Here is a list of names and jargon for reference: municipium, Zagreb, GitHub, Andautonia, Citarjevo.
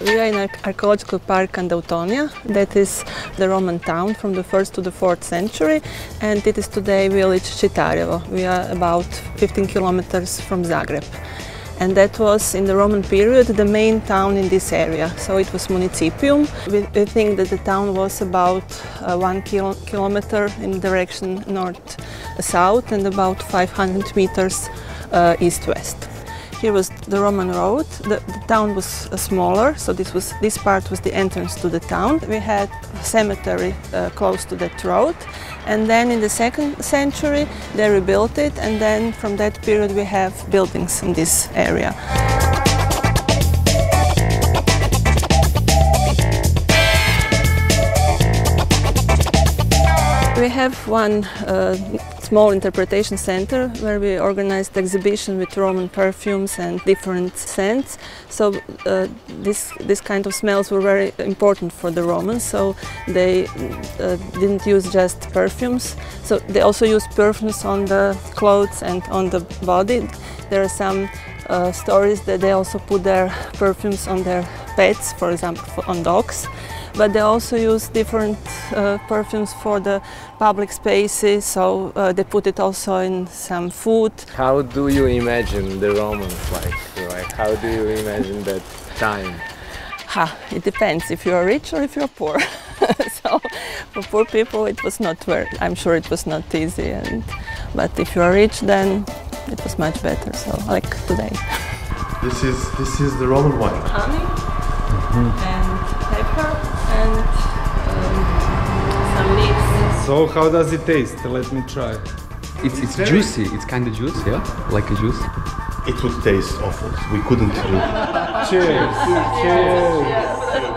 We are in an archaeological park Andautonia, that is the Roman town from the 1st to the 4th century, and it is today village Citarjevo. We are about 15 kilometers from Zagreb. And that was, in the Roman period, the main town in this area, so it was municipium. We think that the town was about 1 kilometer in direction north-south and about 500 meters east-west. Here was the Roman road. The town was smaller, so this part was the entrance to the town. We had a cemetery close to that road, and then in the 2nd century they rebuilt it, and then from that period we have buildings in this area. We have one small interpretation center where we organized exhibition with Roman perfumes and different scents. So this kind of smells were very important for the Romans. So they didn't use just perfumes. So they also used perfumes on the clothes and on the body. There are some stories that they also put their perfumes on their pets, for example, on dogs. But they also use different perfumes for the public spaces, so they put it also in some food. How do you imagine the Romans like how do you imagine that time? It depends if you are rich or if you are poor. So for poor people it was not I'm sure it was not easy, but if you are rich then it was much better, so like today. This is the Roman wine. Honey and pepper. And some leaves. So how does it taste? Let me try. It's juicy. It's kind of juicy, yeah? Like a juice. It would taste awful. We couldn't drink it. Cheers! Cheers! Cheers. Cheers.